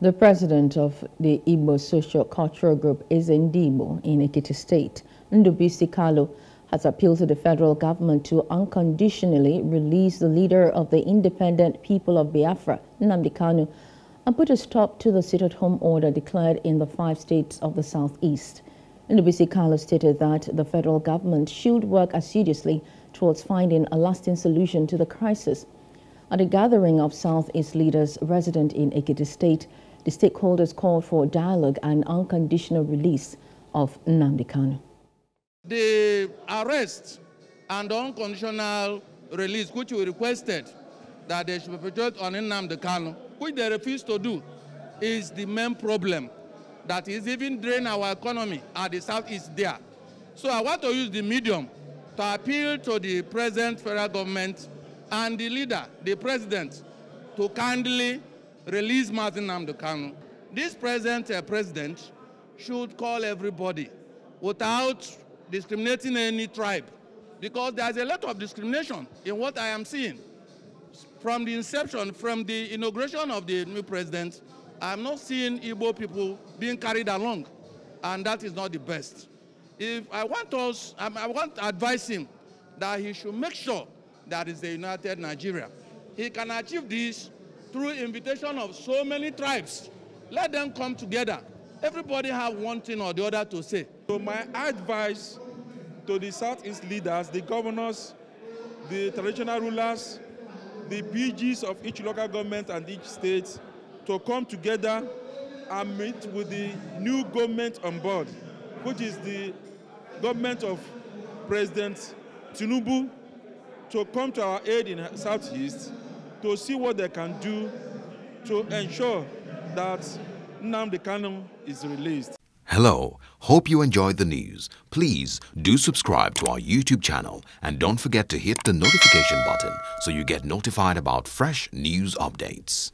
The president of the Igbo Social Cultural Group, Eze ndi Igbo, in Ekiti State, Ndubuisi Kalu, has appealed to the federal government to unconditionally release the leader of the Independent people of Biafra, Nnamdi Kanu, and put a stop to the sit-at-home order declared in the 5 states of the Southeast. Ndubuisi Kalu stated that the federal government should work assiduously towards finding a lasting solution to the crisis. At a gathering of Southeast leaders resident in Ekiti State, the stakeholders called for dialogue and unconditional release of Nnamdi Kanu. The arrest and unconditional release, which we requested that they should perpetrate on Nnamdi Kanu, which they refused to do, is the main problem that is even draining our economy at the Southeast there. So I want to use the medium to appeal to the present federal government and the leader, the president, to kindly release Martin Nnamdi Kanu. This present president should call everybody without discriminating any tribe, because there's a lot of discrimination in what I am seeing. From the inception, from the inauguration of the new president, I'm not seeing Igbo people being carried along, and that is not the best. I want to advise him that he should make sure that is the united Nigeria. He can achieve this through invitation of so many tribes. Let them come together. Everybody have one thing or the other to say. So my advice to the Southeast leaders, the governors, the traditional rulers, the PGs of each local government and each state to come together and meet with the new government on board, which is the government of President Tinubu, to come to our aid in Southeast to see what they can do to ensure that Nnamdi Kanu is released. Hello, hope you enjoyed the news. Please do subscribe to our YouTube channel and don't forget to hit the notification button so you get notified about fresh news updates.